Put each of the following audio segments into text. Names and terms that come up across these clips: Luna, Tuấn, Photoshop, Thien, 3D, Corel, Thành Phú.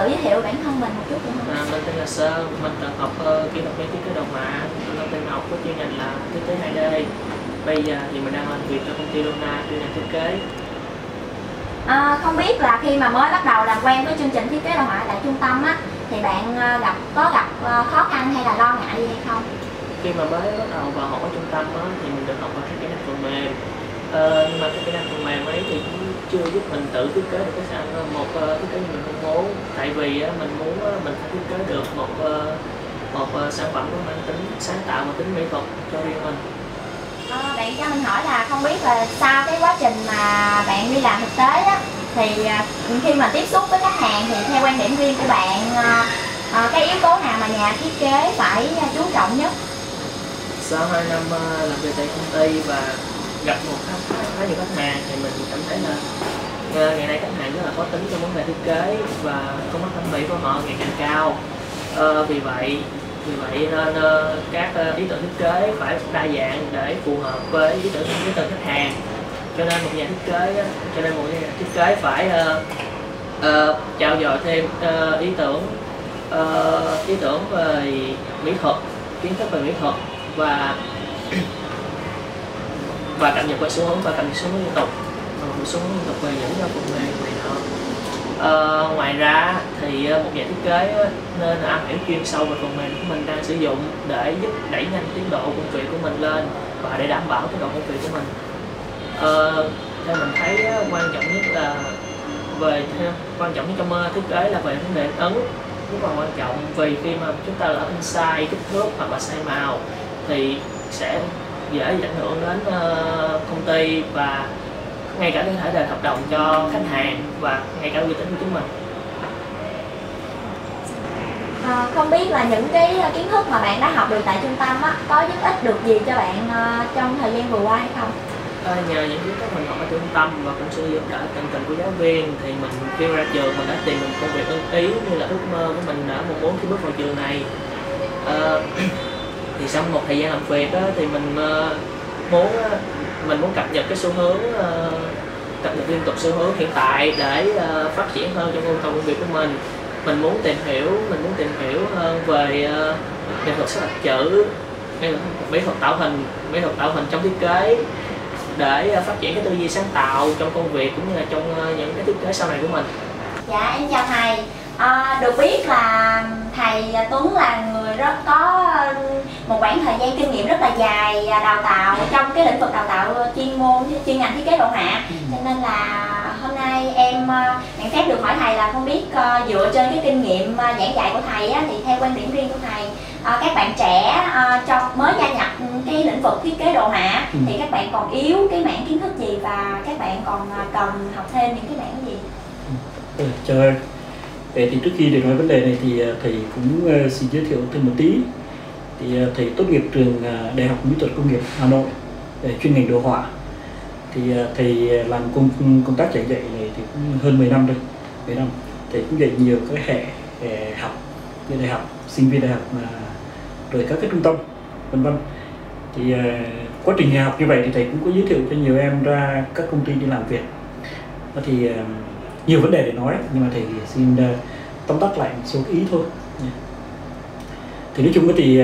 tự giới thiệu bản thân mình một chút được không? Mình tên là Sơn, mình từng học kỹ thuật máy tính kế đồ họa. Mình từng học có chuyên ngành là thiết kế 2D. Bây giờ thì mình đang làm việc ở công ty Luna chuyên ngành thiết kế. Không biết là khi mà mới bắt đầu làm quen với chương trình thiết kế đồ họa tại trung tâm á, thì bạn có gặp khó khăn hay là lo ngại gì hay không? Khi mà mới bắt đầu vào học ở trung tâm á, thì mình được học về các kỹ năng phần mềm. Nhưng mà các kỹ năng phần mềm ấy thì cũng chưa giúp mình tự thiết kế được cái sản một thiết kế như mình mong muốn. Tại vì mình muốn mình phải thiết kế được một sản phẩm có mang tính sáng tạo và tính mỹ thuật cho riêng mình. Bạn cho mình hỏi là không biết là sau cái quá trình mà bạn đi làm thực tế á, thì khi mà tiếp xúc với khách hàng thì theo quan điểm riêng của bạn, cái yếu tố nào mà nhà thiết kế phải chú trọng nhất? Sau 2 năm làm việc tại công ty và gặp một khá nhiều khách hàng thì mình cảm thấy là ngày nay khách hàng rất là khó tính trong vấn đề thiết kế và công tác thẩm mỹ của họ ngày càng cao. Vì vậy nên các ý tưởng thiết kế phải đa dạng để phù hợp với ý tưởng của khách hàng. Cho nên một nhà thiết kế phải trao dồi thêm ý tưởng về mỹ thuật, kiến thức về mỹ thuật và cập nhật qua xu hướng liên tục, về những phần mềm này nọ. Ngoài ra thì một nhà thiết kế nên am hiểu chuyên sâu về phần mềm của mình đang sử dụng để giúp đẩy nhanh tiến độ công việc của mình lên và để đảm bảo tiến độ công việc của mình. Theo mình thấy quan trọng nhất trong thiết kế là về vấn đề ấn rất là quan trọng, vì khi mà chúng ta lỡ in sai kích thước hoặc là sai màu thì sẽ dễ ảnh hưởng đến công ty và ngay cả những thể đề hợp đồng cho khách hàng và ngay cả uy tín của chúng mình. Không biết là những cái kiến thức mà bạn đã học được tại trung tâm á, có giúp ích được gì cho bạn trong thời gian vừa qua hay không? Nhờ những kiến thức mình học ở trung tâm và cũng sự giúp đỡ tận tình của giáo viên thì mình khi ra trường mình đã tìm được công việc ưng ý như là ước mơ của mình đã mong muốn khi bước vào trường này. Thì sau một thời gian làm việc đó, thì mình muốn cập nhật liên tục xu hướng hiện tại để phát triển hơn trong công việc của mình. Mình muốn tìm hiểu hơn về nghệ thuật sắp đặt chữ, mỹ thuật tạo hình trong thiết kế để phát triển cái tư duy sáng tạo trong công việc cũng như là trong những cái thiết kế sau này của mình. Dạ em chào thầy. Được biết là thầy Tuấn là người rất có một khoảng thời gian kinh nghiệm rất là dài đào tạo trong cái lĩnh vực đào tạo chuyên ngành thiết kế đồ họa, cho nên là hôm nay em nhận phép được hỏi thầy là không biết dựa trên cái kinh nghiệm giảng dạy của thầy á, thì theo quan điểm riêng của thầy, các bạn trẻ mới gia nhập cái lĩnh vực thiết kế đồ họa thì các bạn còn yếu cái mảng kiến thức gì và các bạn còn cần học thêm những cái mảng gì? Trời ơi. Thì trước khi để nói vấn đề này thì thầy cũng xin giới thiệu thêm một tí. Thì thầy tốt nghiệp trường Đại học Mỹ thuật Công nghiệp Hà Nội, chuyên ngành đồ họa. Thì thầy làm công tác giảng dạy này thì cũng hơn 10 năm rồi. 10 năm. Thầy cũng dạy nhiều các hệ học như đại học, sinh viên đại học rồi các cái trung tâm vân vân. Thì quá trình dạy học như vậy thì thầy cũng có giới thiệu cho nhiều em ra các công ty đi làm việc. Thì nhiều vấn đề để nói nhưng mà thầy xin tóm tắt lại một số ý thôi. Thì nói chung thì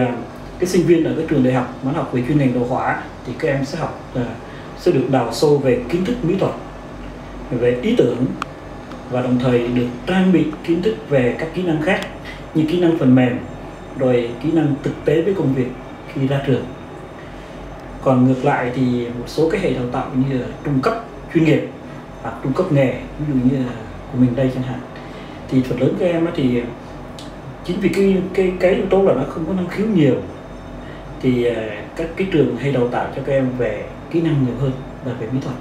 cái sinh viên ở các trường đại học mà học về chuyên ngành đồ họa thì các em sẽ được đào sâu về kiến thức mỹ thuật, về ý tưởng và đồng thời được trang bị kiến thức về các kỹ năng khác như kỹ năng phần mềm rồi kỹ năng thực tế với công việc khi ra trường. Còn ngược lại thì một số cái hệ đào tạo như là trung cấp chuyên nghiệp hoặc trung cấp nghề, ví dụ như là của mình đây chẳng hạn, thì phần lớn các em thì chính vì cái yếu tố là nó không có năng khiếu nhiều thì các cái trường hay đào tạo cho các em về kỹ năng nhiều hơn là về mỹ thuật.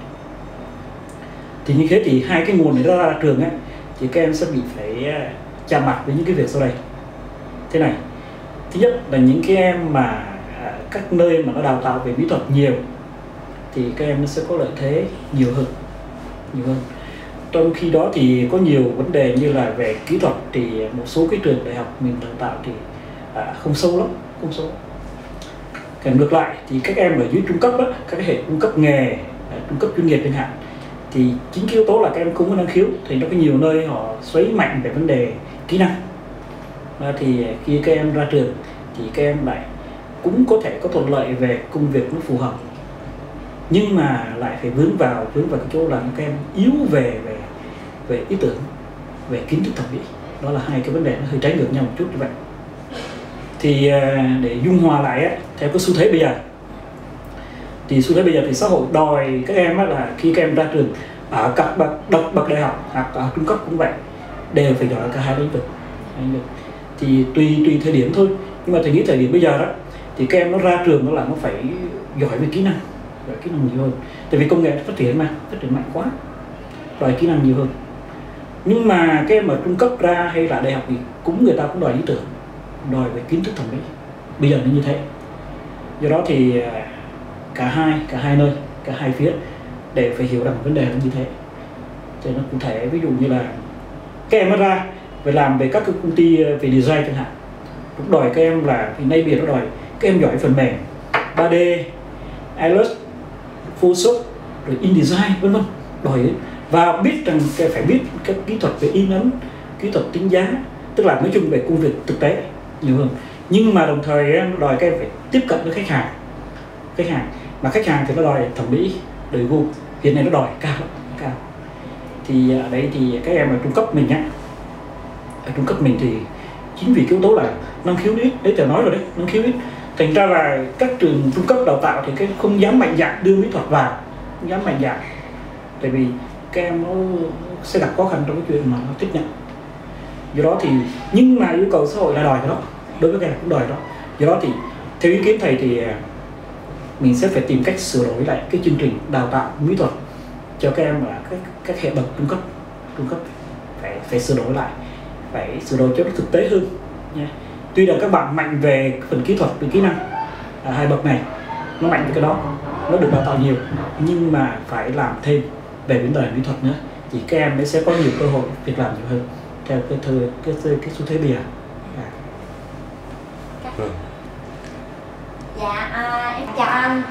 Thì như thế thì hai cái nguồn này ra trường ấy, thì các em sẽ bị phải chạm mặt với những cái việc sau đây thế này. Thứ nhất là những cái em mà các nơi mà nó đào tạo về mỹ thuật nhiều thì các em nó sẽ có lợi thế nhiều hơn. Trong khi đó thì có nhiều vấn đề như là về kỹ thuật thì một số cái trường đại học mình đào tạo thì không sâu. Còn ngược lại thì các em ở dưới trung cấp đó, các hệ trung cấp nghề, trung cấp chuyên nghiệp chẳng hạn, thì chính cái yếu tố là các em không có năng khiếu thì nó có nhiều nơi họ xoáy mạnh về vấn đề kỹ năng. Thì khi các em ra trường thì các em lại cũng có thể có thuận lợi về công việc nó phù hợp, nhưng mà lại phải vướng vào cái chỗ là các em yếu về ý tưởng, về kiến thức thẩm mỹ. Đó là hai cái vấn đề nó hơi trái ngược nhau một chút như vậy. Thì để dung hòa lại theo cái xu thế bây giờ, thì xu thế bây giờ thì xã hội đòi các em là khi các em ra trường ở các bậc đại học hoặc ở trung cấp cũng vậy, đều phải giỏi cả hai lĩnh vực. Thì tùy thời điểm thôi, nhưng mà thầy nghĩ thời điểm bây giờ đó thì các em nó ra trường nó là nó phải giỏi về kỹ năng, rồi kỹ năng nhiều hơn, tại vì công nghệ phát triển mà, phát triển mạnh quá, rồi kỹ năng nhiều hơn. Nhưng mà các em ở trung cấp ra hay là đại học thì người ta cũng đòi ý tưởng, đòi về kiến thức thẩm mỹ, bây giờ nó như thế. Do đó thì cả hai nơi, cả hai phía để phải hiểu rằng vấn đề nó như thế. Thì nó cụ thể ví dụ như là các em ra về làm về các công ty về design chẳng hạn, cũng đòi các em là thì nay bây giờ nó đòi các em giỏi phần mềm 3D, Illustrator, Photoshop, rồi InDesign vân vân, đòi và biết rằng phải biết các kỹ thuật về in ấn, kỹ thuật tính giá, tức là nói chung về công việc thực tế nhiều hơn. Nhưng mà đồng thời đòi các em phải tiếp cận với khách hàng, mà khách hàng thì nó đòi thẩm mỹ, đời gu, hiện nay nó đòi cao. Thì ở đấy thì các em ở trung cấp mình thì chính vì yếu tố là năng khiếu ít, đấy thầy nói rồi đấy, năng khiếu ít, thành ra là các trường trung cấp đào tạo thì cái không dám mạnh dạn đưa mỹ thuật vào, không dám mạnh dạn, tại vì các em nó sẽ gặp khó khăn trong cái chuyện mà nó tiếp nhận. Do đó thì nhưng mà yêu cầu xã hội là đòi cái đó, đối với các em cũng đòi đó. Do đó thì theo ý kiến thầy thì mình sẽ phải tìm cách sửa đổi lại cái chương trình đào tạo mỹ thuật cho các em ở các hệ bậc trung cấp phải sửa đổi lại, phải sửa đổi cho nó thực tế hơn nha. Tuy là các bạn mạnh về phần kỹ thuật, về kỹ năng ở hai bậc này, nó mạnh về cái đó, nó được đào tạo nhiều, nhưng mà phải làm thêm về vấn đề mỹ thuật nữa thì các em ấy sẽ có nhiều cơ hội việc làm nhiều hơn theo cái xu thế bây giờ. Dạ, em chào anh.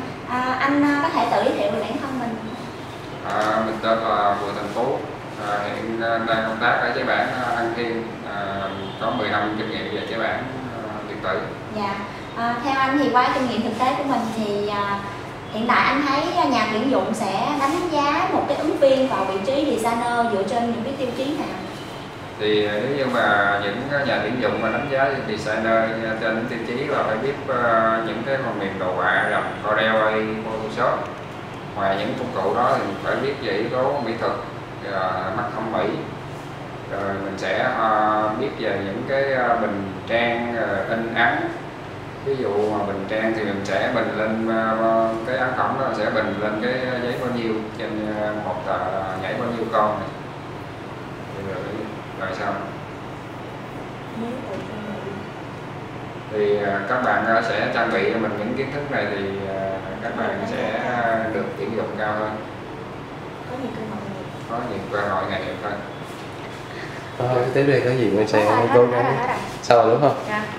Anh có thể tự giới thiệu về bản thân mình. Mình tên là Thành Phú, hiện đang công tác ở chế bản Thien, có 10 năm kinh nghiệm về chế bản điện tử. Dạ, theo anh thì qua kinh nghiệm thực tế của mình thì hiện tại anh thấy nhà tuyển dụng sẽ đánh giá một cái ứng viên vào vị trí designer dựa trên những cái tiêu chí nào? Thì nếu như mà những nhà tuyển dụng mà đánh giá designer trên những tiêu chí là phải biết những cái phần mềm đồ họa làm Corel, Photoshop. Ngoài những công cụ đó thì mình phải biết về yếu tố mỹ thuật, mắt thẩm mỹ, rồi mình sẽ biết về những cái bình trang in ấn. Ví dụ mà bình trang thì mình sẽ bình lên cái ấn phẩm đó, sẽ bình lên cái giấy bao nhiêu trên một tờ nhảy bao nhiêu con này. Rồi sao? Thì các bạn sẽ trang bị cho mình những kiến thức này thì các bạn sẽ được tuyển dụng cao hơn, có nhiều cơ hội nghề nghiệp hơn. Tiếp theo có gì mình sẽ cố gắng. Sao đúng không?